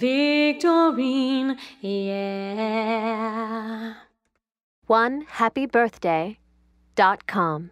Victorine, yeah. 1happybirthday.com